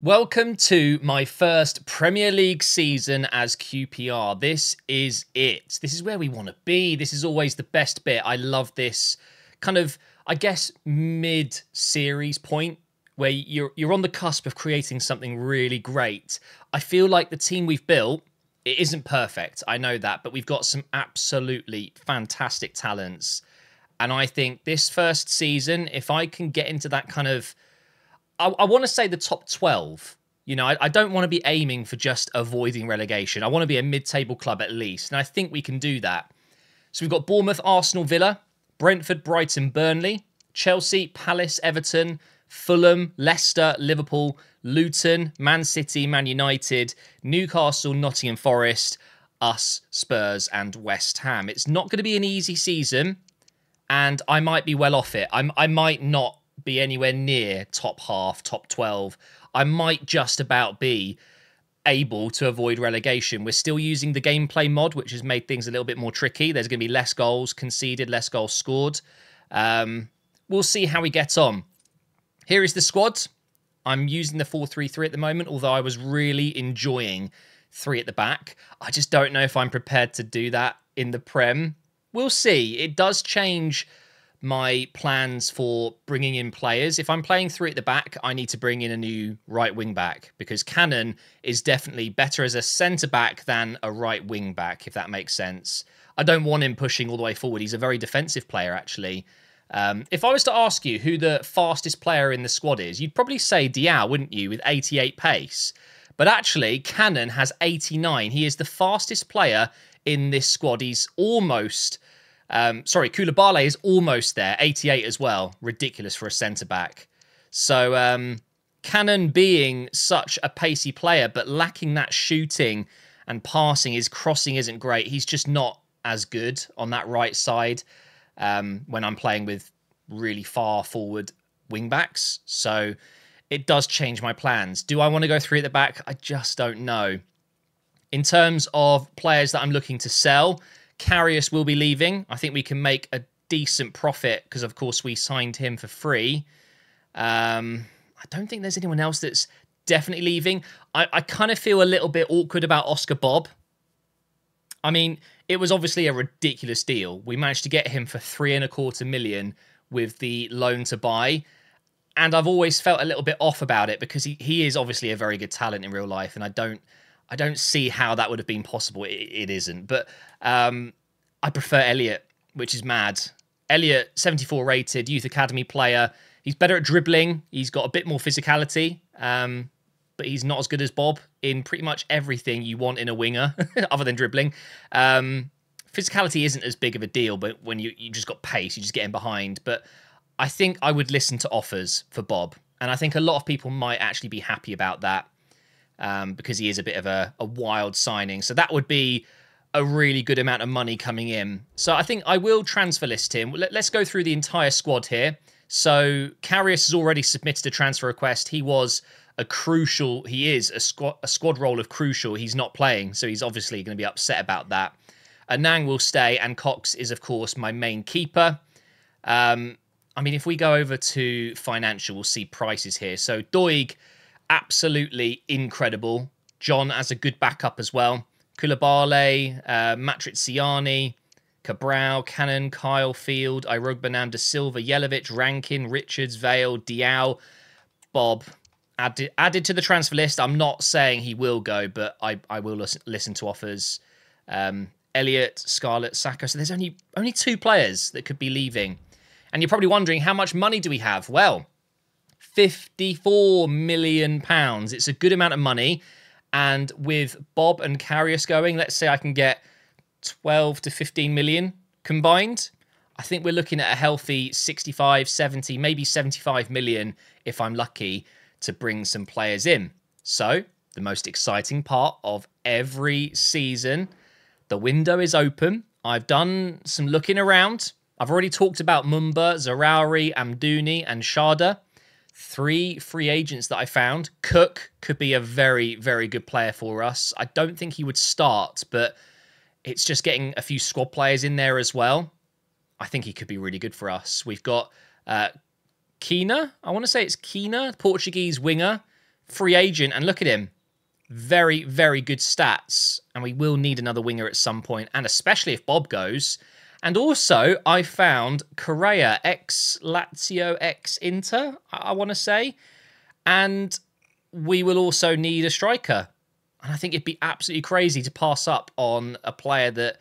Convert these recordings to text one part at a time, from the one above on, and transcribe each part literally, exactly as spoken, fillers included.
Welcome to my first Premier League season as Q P R. This is it. This is where we want to be. This is always the best bit. I love this kind of, I guess, mid-series point where you're, you're on the cusp of creating something really great. I feel like the team we've built, it isn't perfect. I know that, but we've got some absolutely fantastic talents. And I think this first season, if I can get into that kind of I, I want to say the top twelve. You know, I, I don't want to be aiming for just avoiding relegation. I want to be a mid-table club at least, and I think we can do that. So we've got Bournemouth, Arsenal, Villa, Brentford, Brighton, Burnley, Chelsea, Palace, Everton, Fulham, Leicester, Liverpool, Luton, Man City, Man United, Newcastle, Nottingham Forest, us, Spurs, and West Ham. It's not going to be an easy season, and I might be well off it. I'm, I might not be anywhere near top half, top twelve. I might just about be able to avoid relegation. We're still using the gameplay mod, which has made things a little bit more tricky. There's going to be less goals conceded, less goals scored. Um, we'll see how we get on. Here is the squad. I'm using the four three three at the moment, although I was really enjoying three at the back. I just don't know if I'm prepared to do that in the Prem. We'll see. It does change my plans for bringing in players. If I'm playing three at the back, I need to bring in a new right wing back because Cannon is definitely better as a centre back than a right wing back, if that makes sense. I don't want him pushing all the way forward. He's a very defensive player, actually. Um, if I was to ask you who the fastest player in the squad is, you'd probably say Diaw, wouldn't you, with eighty-eight pace? But actually, Cannon has eighty-nine. He is the fastest player in this squad. He's almost Um, sorry, Koulibaly is almost there, eighty-eight as well. Ridiculous for a centre-back. So, um, Cannon being such a pacey player, but lacking that shooting and passing, his crossing isn't great. He's just not as good on that right side um, when I'm playing with really far forward wing-backs. So, it does change my plans. Do I want to go three at the back? I just don't know. In terms of players that I'm looking to sell, Karius will be leaving. I think we can make a decent profit because, of course, we signed him for free. Um, I don't think there's anyone else that's definitely leaving. I, I kind of feel a little bit awkward about Oscar Bobb. I mean, it was obviously a ridiculous deal. We managed to get him for three and a quarter million with the loan to buy. And I've always felt a little bit off about it because he, he is obviously a very good talent in real life. And I don't... I don't see how that would have been possible. It, it isn't. But um, I prefer Elliott, which is mad. Elliott, seventy-four rated, youth academy player. He's better at dribbling. He's got a bit more physicality. Um, but he's not as good as Bob in pretty much everything you want in a winger, other than dribbling. Um, physicality isn't as big of a deal, but when you, you just got pace, you just get in behind. But I think I would listen to offers for Bob. And I think a lot of people might actually be happy about that. Um, because he is a bit of a, a wild signing. So that would be a really good amount of money coming in. So I think I will transfer list him. Let, let's go through the entire squad here. So Karius has already submitted a transfer request. He was a crucial... He is a squad, a squad role of crucial. He's not playing, so he's obviously going to be upset about that. Anang will stay, and Cox is, of course, my main keeper. Um, I mean, if we go over to financial, we'll see prices here. So Doig... absolutely incredible. John as a good backup as well. Koulibaly, uh, Matrisciano, Cabral, Cannon, Kyle Field, Irugbanam, De Silva, Jelovic, Rankin, Richards, Vale, Diaw, Bob. Added, added to the transfer list. I'm not saying he will go, but I, I will listen, listen to offers. Um, Elliott, Scarlett, Sacko. So there's only, only two players that could be leaving. And you're probably wondering, how much money do we have? Well... fifty-four million pounds. It's a good amount of money. And with Bob and Karius going, let's say I can get twelve to fifteen million combined. I think we're looking at a healthy sixty-five, seventy, maybe seventy-five million if I'm lucky to bring some players in. So the most exciting part of every season, the window is open. I've done some looking around. I've already talked about Mumba, Zarauri, Amdouni and Sharda. Three free agents that I found. Cook could be a very, very good player for us. I don't think he would start, but it's just getting a few squad players in there as well. I think he could be really good for us. We've got uh, Quina. I want to say it's Quina, Portuguese winger free agent, and look at him. Very, very good stats. And we will need another winger at some point, and especially if Bob goes. And also, I found Correa, ex-Lazio, ex-Inter, I, I want to say. And we will also need a striker. And I think it'd be absolutely crazy to pass up on a player that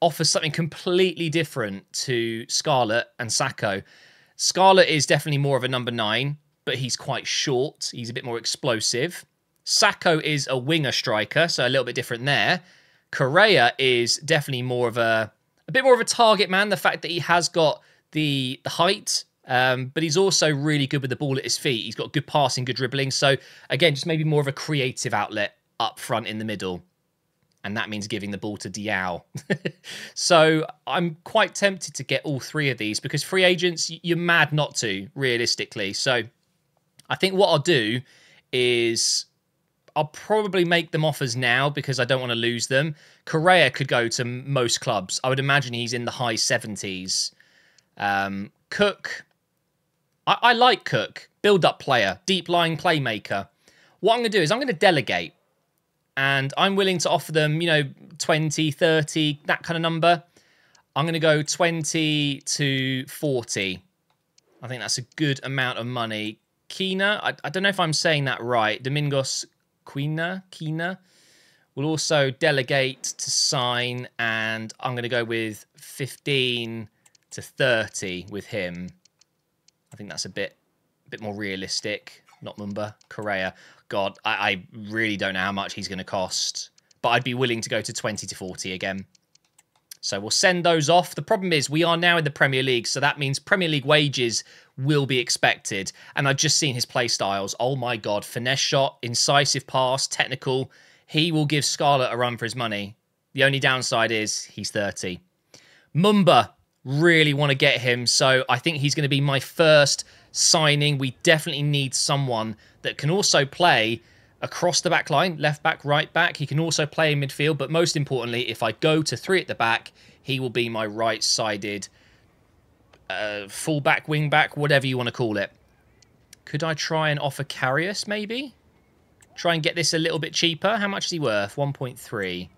offers something completely different to Scarlett and Sacko. Scarlett is definitely more of a number nine, but he's quite short. He's a bit more explosive. Sacko is a winger striker, so a little bit different there. Correa is definitely more of a, a bit more of a target man. The fact that he has got the, the height, um, but he's also really good with the ball at his feet. He's got good passing, good dribbling. So again, just maybe more of a creative outlet up front in the middle. And that means giving the ball to Diaw. So I'm quite tempted to get all three of these because free agents, you're mad not to, realistically. So I think what I'll do is I'll probably make them offers now because I don't want to lose them. Correa could go to most clubs. I would imagine he's in the high seventies. Um, Cook. I, I like Cook. Build-up player. Deep-lying playmaker. What I'm going to do is I'm going to delegate. And I'm willing to offer them, you know, twenty, thirty, that kind of number. I'm going to go twenty to forty. I think that's a good amount of money. Quina, I, I don't know if I'm saying that right. Domingos Quina, Quina will also delegate to sign. And I'm going to go with fifteen to thirty with him. I think that's a bit, a bit more realistic. Not Mumba, Correa. God, I, I really don't know how much he's going to cost. But I'd be willing to go to twenty to forty again. So we'll send those off. The problem is we are now in the Premier League, so that means Premier League wages will be expected. And I've just seen his play styles. Oh my God, finesse shot, incisive pass, technical. He will give Scarlett a run for his money. The only downside is he's thirty. Mumba, really want to get him. So I think he's going to be my first signing. We definitely need someone that can also play across the back line, left back, right back. He can also play in midfield, but most importantly, if I go to three at the back, he will be my right-sided uh, full-back, wing-back, whatever you want to call it. Could I try and offer Karius, maybe? Try and get this a little bit cheaper. How much is he worth? one point three.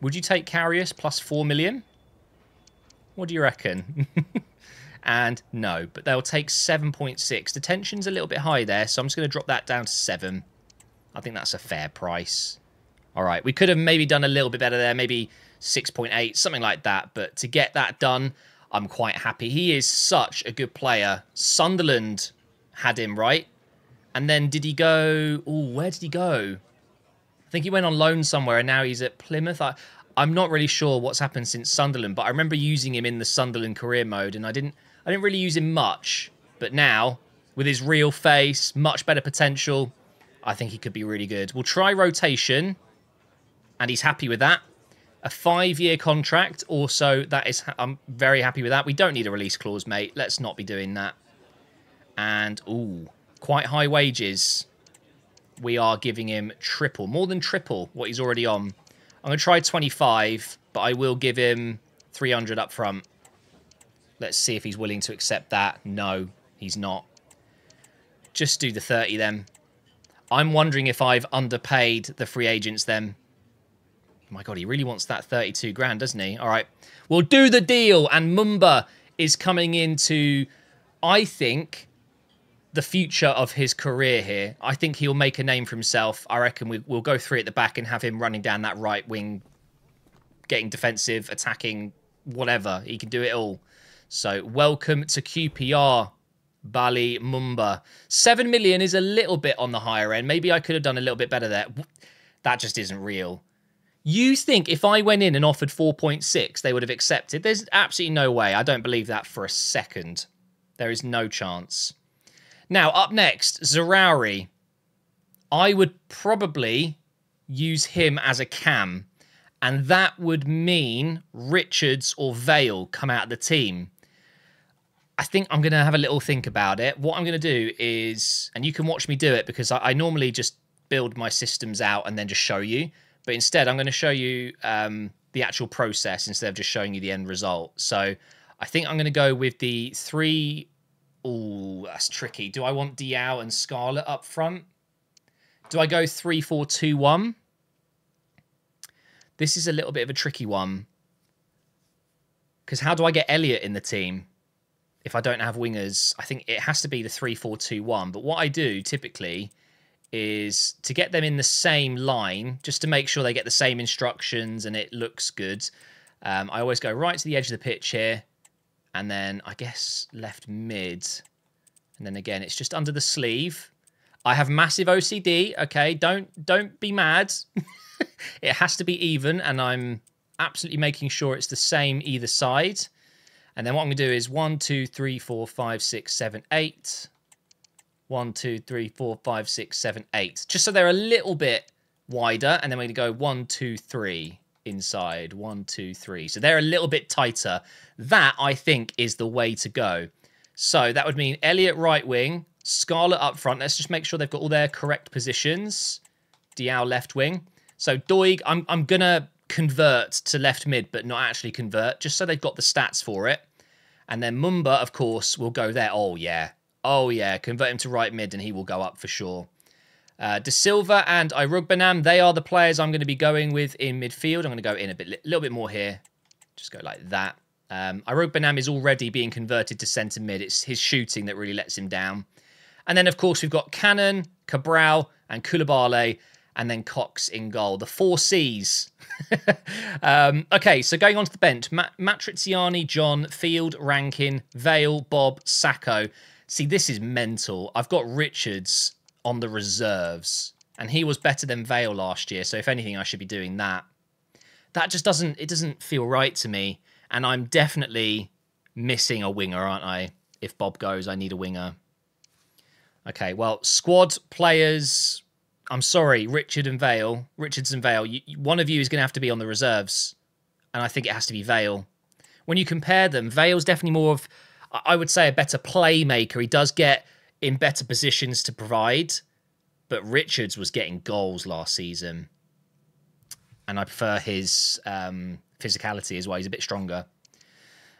Would you take Karius plus four million? What do you reckon? And no, but they'll take seven point six. Detention's a little bit high there, so I'm just going to drop that down to seven. I think that's a fair price. All right, we could have maybe done a little bit better there, maybe six point eight, something like that. But to get that done, I'm quite happy. He is such a good player. Sunderland had him, right? And then did he go... Oh, where did he go? I think he went on loan somewhere, and now he's at Plymouth. I... I'm not really sure what's happened since Sunderland, but I remember using him in the Sunderland career mode, and I didn't I didn't really use him much. But now, with his real face, much better potential, I think he could be really good. We'll try rotation, and he's happy with that. A five-year contract, also, that is, I'm very happy with that. We don't need a release clause, mate. Let's not be doing that. And, ooh, quite high wages. We are giving him triple, more than triple what he's already on. I'm going to try twenty-five, but I will give him three hundred up front. Let's see if he's willing to accept that. No, he's not. Just do the thirty then. I'm wondering if I've underpaid the free agents then. Oh my God, he really wants that thirty-two grand, doesn't he? All right, we'll do the deal. And Mumba is coming into, I think, the future of his career here. I think he'll make a name for himself. I reckon we, we'll go three at the back and have him running down that right wing, getting defensive, attacking, whatever. He can do it all. So welcome to Q P R, Bali Mumba. Seven million is a little bit on the higher end. Maybe I could have done a little bit better there. That just isn't real. You think if I went in and offered four point six, they would have accepted? There's absolutely no way. I don't believe that for a second. There is no chance. Now, up next, Zarauri. I would probably use him as a cam. And that would mean Richards or Vale come out of the team. I think I'm going to have a little think about it. What I'm going to do is, and you can watch me do it because I, I normally just build my systems out and then just show you. But instead, I'm going to show you um, the actual process instead of just showing you the end result. So I think I'm going to go with the three... Oh, that's tricky. Do I want Diaw and Scarlett up front? Do I go three four two one? This is a little bit of a tricky one. Because how do I get Elliott in the team if I don't have wingers? I think it has to be the three four two one. But what I do typically is to get them in the same line, just to make sure they get the same instructions and it looks good. Um, I always go right to the edge of the pitch here. And then I guess left mid. And then again, it's just under the sleeve. I have massive O C D. Okay, don't don't be mad. It has to be even, and I'm absolutely making sure it's the same either side. And then what I'm going to do is one, two, three, four, five, six, seven, eight. One, two, three, four, five, six, seven, eight. Just so they're a little bit wider, and then we're going to go one, two, three inside. One, two, three. So they're a little bit tighter. That, I think, is the way to go. So that would mean Elliott right wing, Scarlett up front. Let's just make sure they've got all their correct positions. Diaw left wing. So Doig, I'm, I'm going to convert to left mid, but not actually convert, just so they've got the stats for it. And then Mumba, of course, will go there. Oh, yeah. Oh, yeah. Convert him to right mid, and he will go up for sure. Uh, De Silva and Irugbanam, they are the players I'm going to be going with in midfield. I'm going to go in a bit, little bit more here. Just go like that. Um, Irugbanam is already being converted to centre mid. It's his shooting that really lets him down. And then, of course, we've got Cannon, Cabral, and Koulibaly, and then Cox in goal. The four C's. um, okay, so going on to the bench. Matrisciano, John, Field, Rankin, Vale, Bob, Sacko. See, this is mental. I've got Richards on the reserves, and he was better than Vale last year, so if anything, I should be doing that. That just doesn't, it doesn't feel right to me, and I'm definitely missing a winger, aren't I? If Bob goes, I need a winger. Okay, well, squad players, I'm sorry, Richard and Vale, Richards and Vale, you, one of you is going to have to be on the reserves, and I think it has to be Vale. When you compare them, Vale's definitely more of, I would say, a better playmaker. He does get in better positions to provide, but Richards was getting goals last season, and I prefer his um, physicality as well. He's a bit stronger.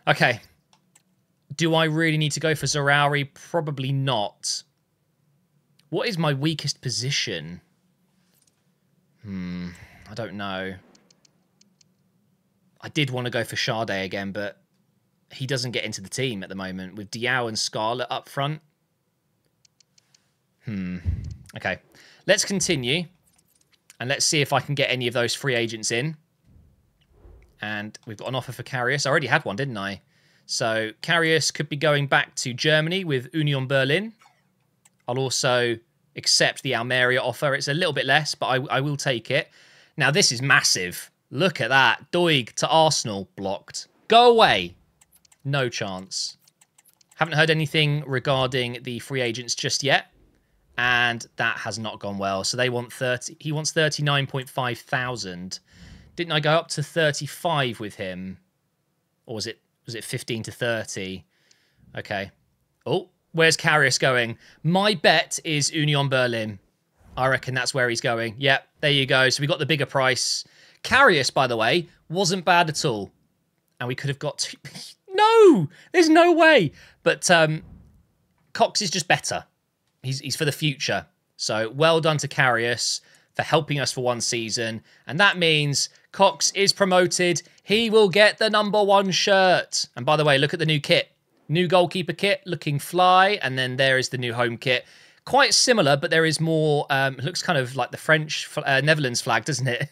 Okay, do I really need to go for Zarauri? Probably not. What is my weakest position? Hmm, I don't know. I did want to go for Sade again, but he doesn't get into the team at the moment with Diaw and Scarlett up front. Hmm, okay. Let's continue, and let's see if I can get any of those free agents in. And we've got an offer for Karius. I already had one, didn't I? So Karius could be going back to Germany with Union Berlin. I'll also accept the Almeria offer. It's a little bit less, but I, I will take it. Now, this is massive. Look at that. Doig to Arsenal. Blocked. Go away. No chance. Haven't heard anything regarding the free agents just yet. And that has not gone well. So they want thirty. He wants thirty-nine point five thousand. Didn't I go up to thirty-five with him? Or was it, was it fifteen to thirty? Okay. Oh. Where's Karius going? My bet is Union Berlin. I reckon that's where he's going. Yep, there you go. So we got the bigger price. Karius, by the way, wasn't bad at all. And we could have got... Two... No! There's no way! But um, Cox is just better. He's, he's for the future. So well done to Karius for helping us for one season. And that means Cox is promoted. He will get the number one shirt. And by the way, look at the new kit. New goalkeeper kit, looking fly, and then there is the new home kit. Quite similar, but there is more... Um, it looks kind of like the French uh, Netherlands flag, doesn't it?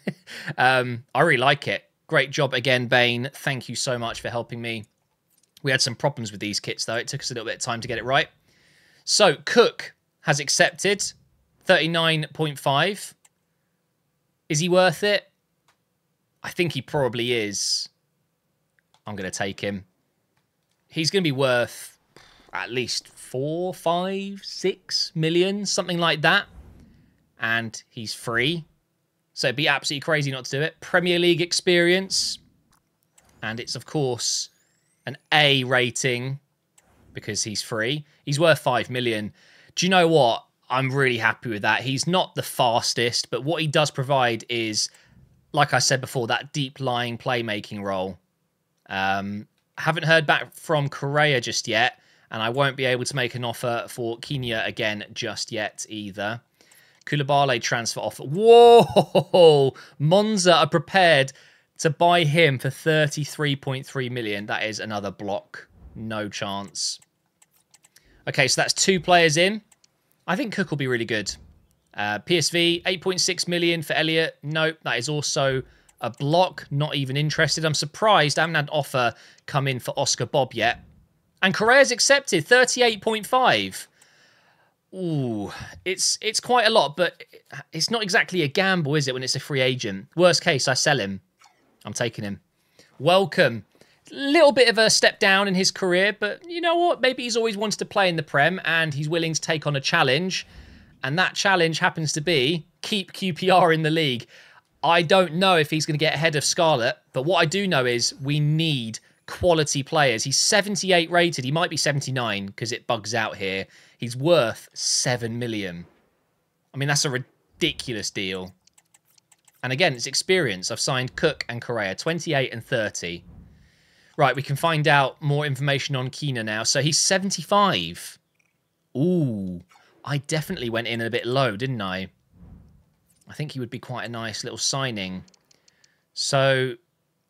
um, I really like it. Great job again, Bain. Thank you so much for helping me. We had some problems with these kits, though. It took us a little bit of time to get it right. So, Cook has accepted. thirty-nine point five. Is he worth it? I think he probably is. I'm going to take him. He's going to be worth at least four, five, six million, something like that. And he's free. So it'd be absolutely crazy not to do it. Premier League experience. And it's, of course, an A rating because he's free. He's worth five million. Do you know what? I'm really happy with that. He's not the fastest, but what he does provide is, like I said before, that deep-lying playmaking role. Um... Haven't heard back from Correa just yet, and I won't be able to make an offer for Quina again just yet either. Koulibaly transfer offer. Whoa! Monza are prepared to buy him for thirty-three point three million. That is another block. No chance. Okay, so that's two players in. I think Cook will be really good. Uh, P S V, eight point six million for Elliott. Nope, that is also a block. Not even interested. I'm surprised I haven't had an offer come in for Oscar Bobb yet. And Correa's accepted, thirty-eight point five. Ooh, it's it's quite a lot, but it's not exactly a gamble, is it, when it's a free agent? Worst case, I sell him. I'm taking him. Welcome. Little bit of a step down in his career, but you know what? Maybe he's always wanted to play in the Prem and he's willing to take on a challenge. And that challenge happens to be keep Q P R in the league. I don't know if he's going to get ahead of Scarlett, but what I do know is we need quality players. He's seventy-eight rated. He might be seventy-nine because it bugs out here. He's worth seven million. I mean, that's a ridiculous deal. And again, it's experience. I've signed Cook and Correa, twenty-eight and thirty. Right, we can find out more information on Quina now. So he's seventy-five. Ooh, I definitely went in a bit low, didn't I? I think he would be quite a nice little signing. So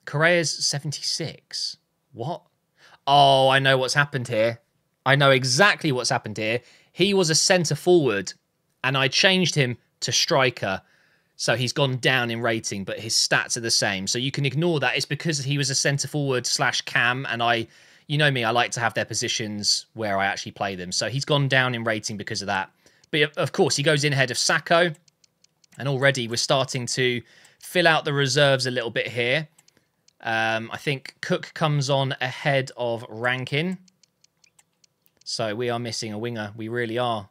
Correa's seventy-six. What? Oh, I know what's happened here. I know exactly what's happened here. He was a centre forward and I changed him to striker. So he's gone down in rating, but his stats are the same. So you can ignore that. It's because he was a centre-forward slash cam, and I, you know me, I like to have their positions where I actually play them. So he's gone down in rating because of that. But of course, he goes in ahead of Sacko, and already we're starting to fill out the reserves a little bit here. Um, I think Cook comes on ahead of Rankin. So we are missing a winger. We really are.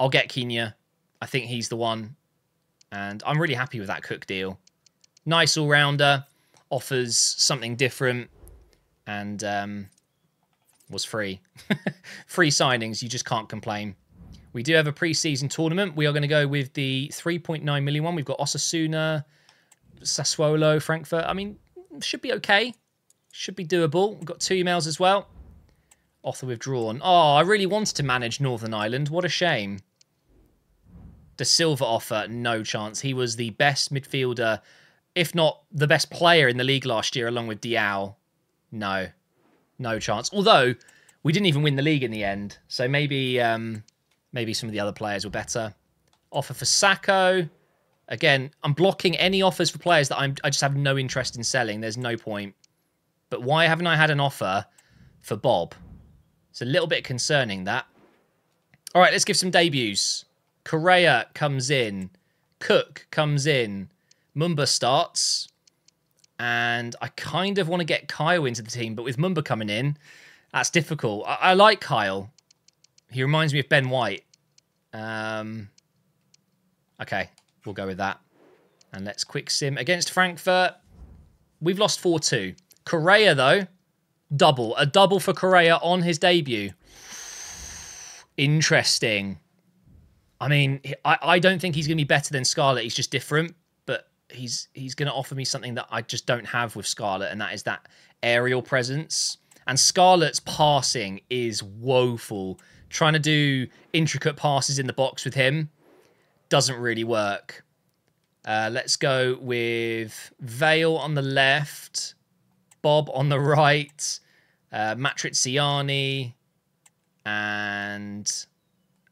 I'll get Quina. I think he's the one. And I'm really happy with that Cook deal. Nice all-rounder, offers something different, and um, was free. Free signings, you just can't complain. We do have a pre-season tournament. We are going to go with the three point nine million one. We've got Osasuna, Sassuolo, Frankfurt. I mean, should be okay. Should be doable. We've got two emails as well. Offer withdrawn. Oh, I really wanted to manage Northern Ireland. What a shame. De Silva offer, no chance. He was the best midfielder, if not the best player in the league last year, along with Diaw. No, no chance. Although, we didn't even win the league in the end. So maybe um, maybe some of the other players were better. Offer for Sacko. Again, I'm blocking any offers for players that I'm, I just have no interest in selling. There's no point. But why haven't I had an offer for Bob? It's a little bit concerning, that. All right, let's give some debuts. Correa comes in. Cook comes in. Mumba starts. And I kind of want to get Kyle into the team, but with Mumba coming in, that's difficult. I, I like Kyle. He reminds me of Ben White. Um, okay, we'll go with that. And let's quick sim against Frankfurt. We've lost four two. Correa, though, double. A double for Correa on his debut. Interesting. I mean, I, I don't think he's going to be better than Scarlett. He's just different, but he's he's going to offer me something that I just don't have with Scarlett, and that is that aerial presence. And Scarlett's passing is woeful. Trying to do intricate passes in the box with him doesn't really work. Uh, let's go with Vale on the left, Bob on the right, uh, Matrisciano, and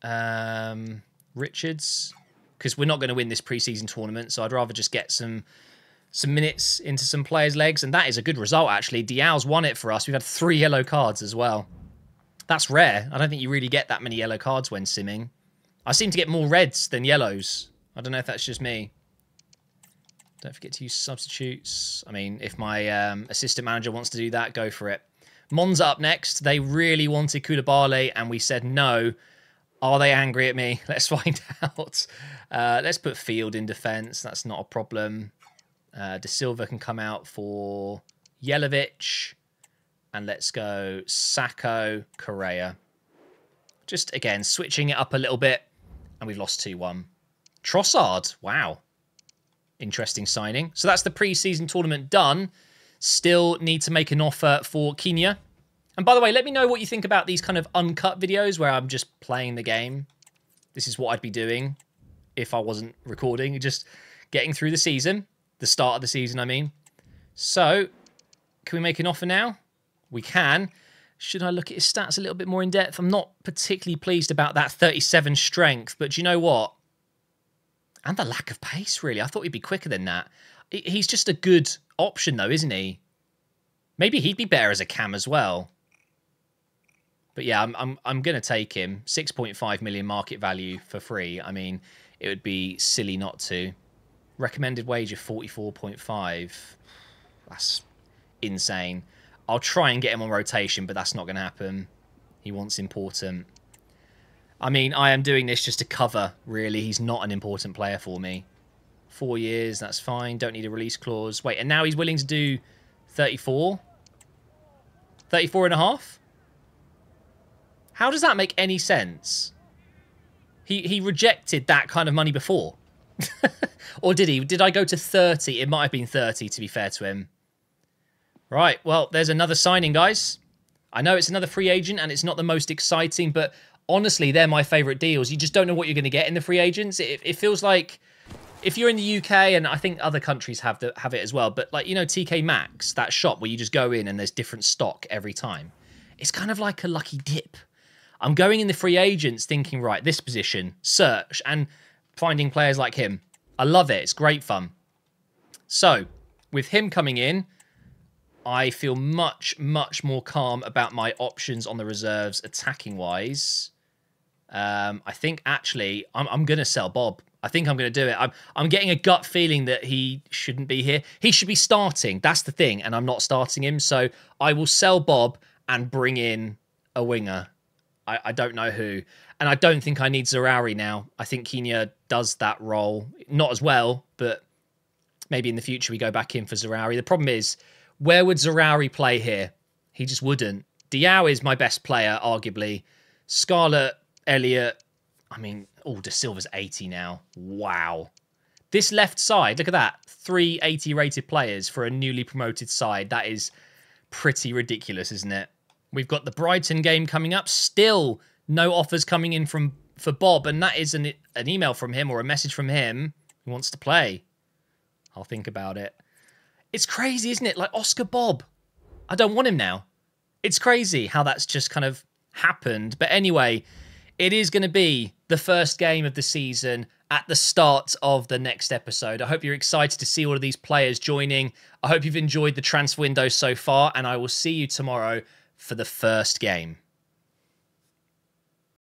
Um... Richards, because we're not going to win this preseason tournament, so I'd rather just get some some minutes into some players' legs, and that is a good result, actually. Diaw's won it for us. We've had three yellow cards as well. That's rare. I don't think you really get that many yellow cards when simming. I seem to get more reds than yellows. I don't know if that's just me. Don't forget to use substitutes. I mean, if my um, assistant manager wants to do that, go for it. Monza up next. They really wanted Koulibaly, and we said no. Are they angry at me? Let's find out. Uh, let's put Field in defence. That's not a problem. Uh, De Silva can come out for Jelovic. And let's go Sacko, Correa. Just, again, switching it up a little bit. And we've lost two one. Trossard. Wow. Interesting signing. So that's the pre-season tournament done. Still need to make an offer for Quina. And by the way, let me know what you think about these kind of uncut videos where I'm just playing the game. This is what I'd be doing. if I wasn't recording, just getting through the season, the start of the season, I mean. So, can we make an offer now? We can. Should I look at his stats a little bit more in depth? I'm not particularly pleased about that thirty-seven strength, but do you know what? And the lack of pace, really. I thought he'd be quicker than that. He's just a good option, though, isn't he? Maybe he'd be better as a cam as well. But yeah, I'm I'm, I'm going to take him. six point five million market value for free. I mean, it would be silly not to. Recommended wage of forty-four point five. That's insane. I'll try and get him on rotation, but that's not going to happen. He wants important. I mean, I am doing this just to cover, really. He's not an important player for me. Four years, that's fine. Don't need a release clause. Wait, and now he's willing to do thirty-four? thirty-four and a half? How does that make any sense? He he rejected that kind of money before. Or did he? Did I go to thirty? It might have been thirty, to be fair to him. Right, well, there's another signing, guys. I know it's another free agent, and it's not the most exciting, but honestly, they're my favourite deals. You just don't know what you're going to get in the free agents. It, it feels like... If you're in the U K, and I think other countries have the, have it as well, but like, you know, T K Maxx, that shop where you just go in and there's different stock every time. It's kind of like a lucky dip. I'm going in the free agents thinking, right, this position, search, and finding players like him. I love it. It's great fun. So, with him coming in, I feel much, much more calm about my options on the reserves attacking-wise. Um, I think, actually, I'm, I'm going to sell Bob. I think I'm going to do it. I'm, I'm getting a gut feeling that he shouldn't be here. He should be starting. That's the thing. And I'm not starting him. So I will sell Bob and bring in a winger. I, I don't know who. And I don't think I need Zarauri now. I think Quina does that role. Not as well, but maybe in the future we go back in for Zarauri. The problem is, where would Zarauri play here? He just wouldn't. Diaw is my best player, arguably. Scarlett, Elliott. I mean... Oh, De Silva's eighty now. Wow. This left side, look at that. Three eighty-rated players for a newly promoted side. That is pretty ridiculous, isn't it? We've got the Brighton game coming up. Still no offers coming in from for Bob, and that is an, an email from him or a message from him who wants to play. I'll think about it. It's crazy, isn't it? Like Oscar Bobb. I don't want him now. It's crazy how that's just kind of happened. But anyway... It is going to be the first game of the season at the start of the next episode. I hope you're excited to see all of these players joining. I hope you've enjoyed the transfer window so far, and I will see you tomorrow for the first game.